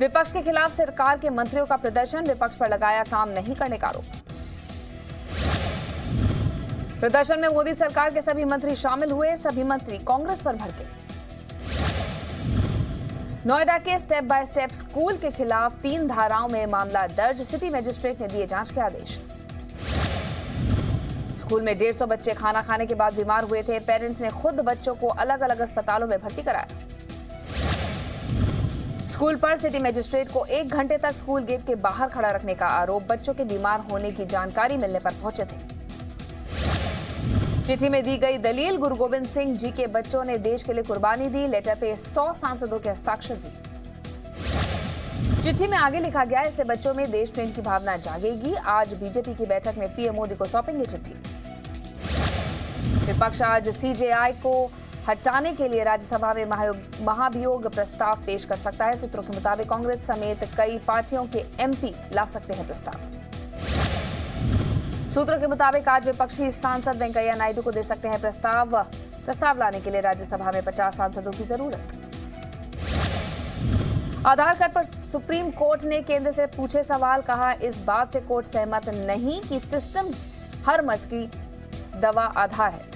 विपक्ष के खिलाफ सरकार के मंत्रियों का प्रदर्शन, विपक्ष पर लगाया काम नहीं करने का आरोप। प्रदर्शन में मोदी सरकार के सभी मंत्री शामिल हुए, सभी मंत्री कांग्रेस पर भड़के। नोएडा के स्टेप बाय स्टेप स्कूल के खिलाफ 3 धाराओं में मामला दर्ज, सिटी मजिस्ट्रेट ने दिए जांच के आदेश। स्कूल में 150 बच्चे खाना खाने के बाद बीमार हुए थे, पेरेंट्स ने खुद बच्चों को अलग अलग अस्पतालों में भर्ती कराया। स्कूल पर सिटी मजिस्ट्रेट को 1 घंटे तक स्कूल गेट के बाहर खड़ा रखने का आरोप, बच्चों के बीमार होने की जानकारी मिलने पर पहुंचे थे। चिट्ठी में दी गई दलील, गुरुगोबिंद सिंह जी के बच्चों ने देश के लिए कुर्बानी दी, लेटर पे 100 सांसदों के हस्ताक्षर दिए। चिट्ठी में आगे लिखा गया, इससे बच्चों में देश प्रेम की भावना जागेगी। आज बीजेपी की बैठक में पीएम मोदी को सौंपेंगे चिट्ठी। विपक्ष आज सीजेआई को हटाने के लिए राज्यसभा में महाभियोग प्रस्ताव पेश कर सकता है। सूत्रों के मुताबिक कांग्रेस समेत कई पार्टियों के MP ला सकते हैं प्रस्ताव। सूत्रों के मुताबिक आज विपक्षी सांसद वेंकैया नायडू को दे सकते हैं प्रस्ताव लाने के लिए राज्यसभा में 50 सांसदों की जरूरत। आधार कार्ड पर सुप्रीम कोर्ट ने केंद्र से पूछे सवाल, कहा इस बात से कोर्ट सहमत नहीं कि सिस्टम हर मर्ज की दवा आधार है।